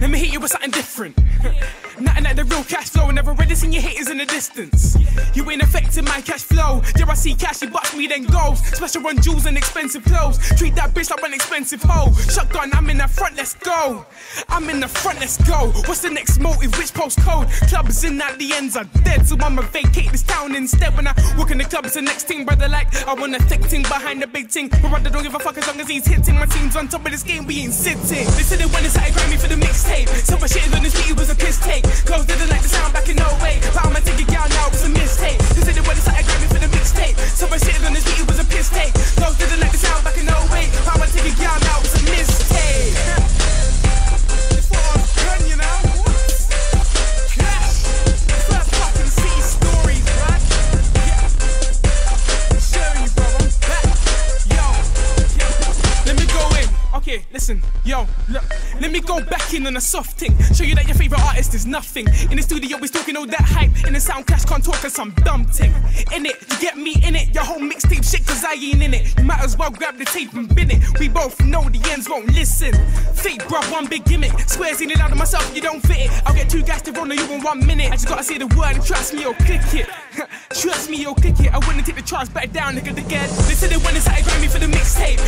Let me hit you with something different. Nothing like the real cash flow, never read this in your haters in the distance. You ain't affecting my cash flow. Yeah, I see cash, you bust me, then goes. Special on jewels and expensive clothes. Treat that bitch like an expensive hoe. Shotgun, I'm in the front, let's go. I'm in the front, let's go. What's the next motive, which postcode? Clubs in that the ends are dead, so I'ma vacate this town instead. When I walk in the club, it's the next thing, brother, like I want a thick thing behind the big thing. But brother don't give a fuck as long as he's hitting. My team's on top of this game, we ain't sitting. They said they wanted to grind me for the mixtape, so my shit is on this beat, it was a piss take. Close didn't like the sound back in no way, but I'ma take it down now, it was a mistake. They said they wanted to grind me for the mixtape, so my shit is on this beat, it was a piss take. Close didn't like the sound back in no way, but I'ma take it down now, it was a mistake. It's what I'm done, you know. Okay, listen, yo, look, let me go back in on a soft thing. Show you that your favourite artist is nothing. In the studio he's talking all that hype. In the sound clash can't talk on some dumb thing. In it, you get me in it. Your whole mixtape shit cause I ain't in it. You might as well grab the tape and bin it. We both know the ends won't listen. Fake bruv, one big gimmick. Squares in and out of myself, you don't fit it. I'll get two guys to roll on you in 1 minute. I just gotta say the word and trust me, you'll click it. Trust me, you'll click it. I wouldn't take the charge back down, nigga, the get. They said they wanted to grind me for the mixtape,